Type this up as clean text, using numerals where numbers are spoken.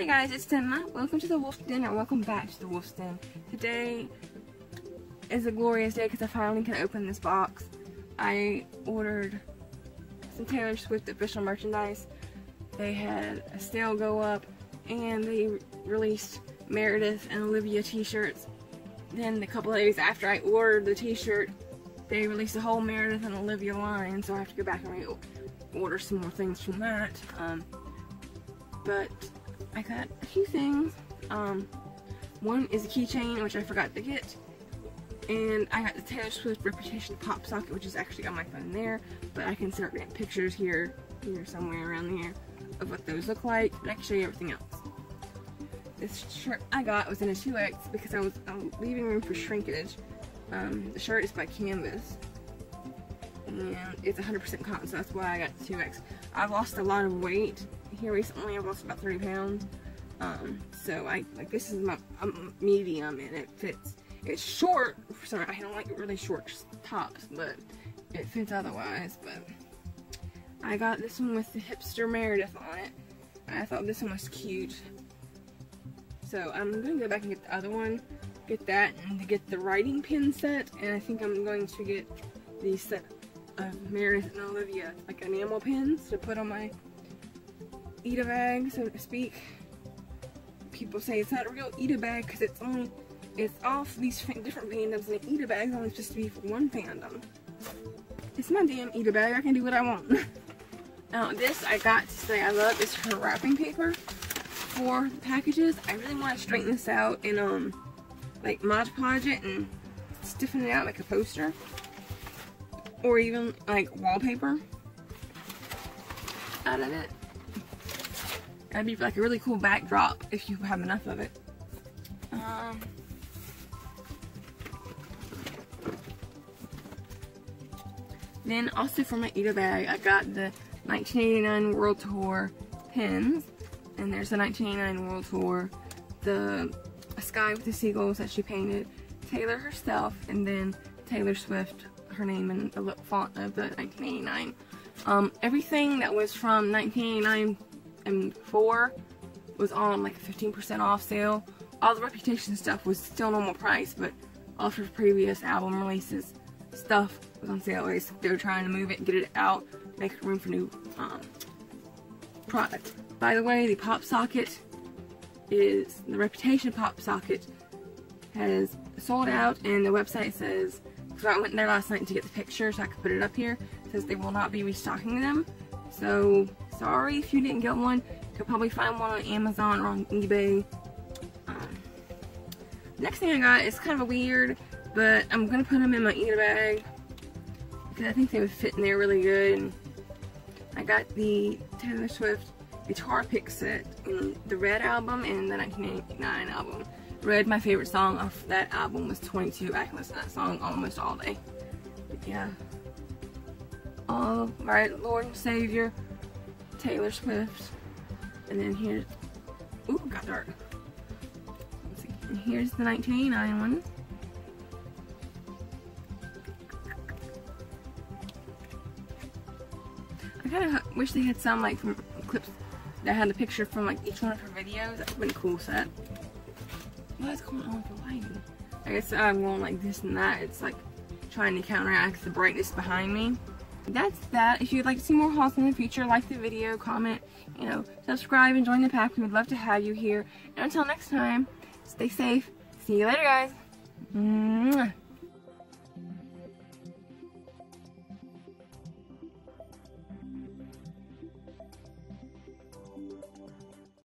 Hi guys, it's Denma. Welcome to the Wolf's Den, and welcome back to the Wolf's Den. Today is a glorious day because I finally can open this box. I ordered some Taylor Swift official merchandise. They had a sale go up and they released Meredith and Olivia t-shirts. Then a couple of days after I ordered the t-shirt, they released the whole Meredith and Olivia line, so I have to go back and re-order some more things from that. But I got a few things. One is a keychain, which I forgot to get. And I got the Taylor Swift Reputation pop socket, which is actually on my phone there, but I can start getting pictures here somewhere around there of what those look like, and I can show you everything else. This shirt I got was in a 2X because I was leaving room for shrinkage. The shirt is by Canvas, and it's 100% cotton, so that's why I got the 2X. I've lost a lot of weight here recently. I've lost about 30 pounds, so this is my medium, and it fits. It's short. Sorry, I don't like really short tops, but it fits otherwise. But I got this one with the hipster Meredith on it. I thought this one was cute, so I'm gonna go back and get the other one. Get that and get the writing pin set, and I think I'm going to get the set of Meredith and Olivia, like enamel pins to put on my Ita bag, so to speak. People say it's not a real Ita bag because it's all these different fandoms, and the Ita bag's only supposed to be for one fandom. It's my damn Ita bag. I can do what I want. Now this I got to say I love is her wrapping paper for the packages. I really want to straighten this out and like Mod Podge it and stiffen it out like a poster, or even like wallpaper out of it. That'd be like a really cool backdrop if you have enough of it. Then also for my Ita bag, I got the 1989 World Tour pins, and there's the 1989 World Tour, the sky with the seagulls that she painted, Taylor herself, and then Taylor Swift, her name in the font of the 1989. Everything that was from 1989 and before was on like a 15% off sale. All the Reputation stuff was still normal price, but all of her previous album releases stuff was on sale. They were trying to move it and get it out, make room for new product. By the way, the pop socket is the Reputation pop socket has sold out, and the website says, because I went there last night to get the picture so I could put it up here, it says they will not be restocking them. So sorry if you didn't get one. You'll probably find one on Amazon or on eBay. Next thing I got is kind of weird, but I'm gonna put them in my Ita bag because I think they would fit in there really good. I got the Taylor Swift guitar pick set in the Red album and the 1989 album. Red, my favorite song off that album, was 22. I can listen to that song almost all day. But yeah. All right, Lord and Savior, Taylor Swift, and then here's, ooh, got dark. Let's see. And here's the 1989 one. I kind of wish they had some like from clips. I had a picture from like each one of her videos. That would have been a cool set. What is going on with the lighting? I guess I'm going like this and that. It's like trying to counteract the brightness behind me. That's that. If you'd like to see more hauls in the future, like the video, comment, subscribe, and join the pack. We would love to have you here. And until next time, stay safe. See you later, guys.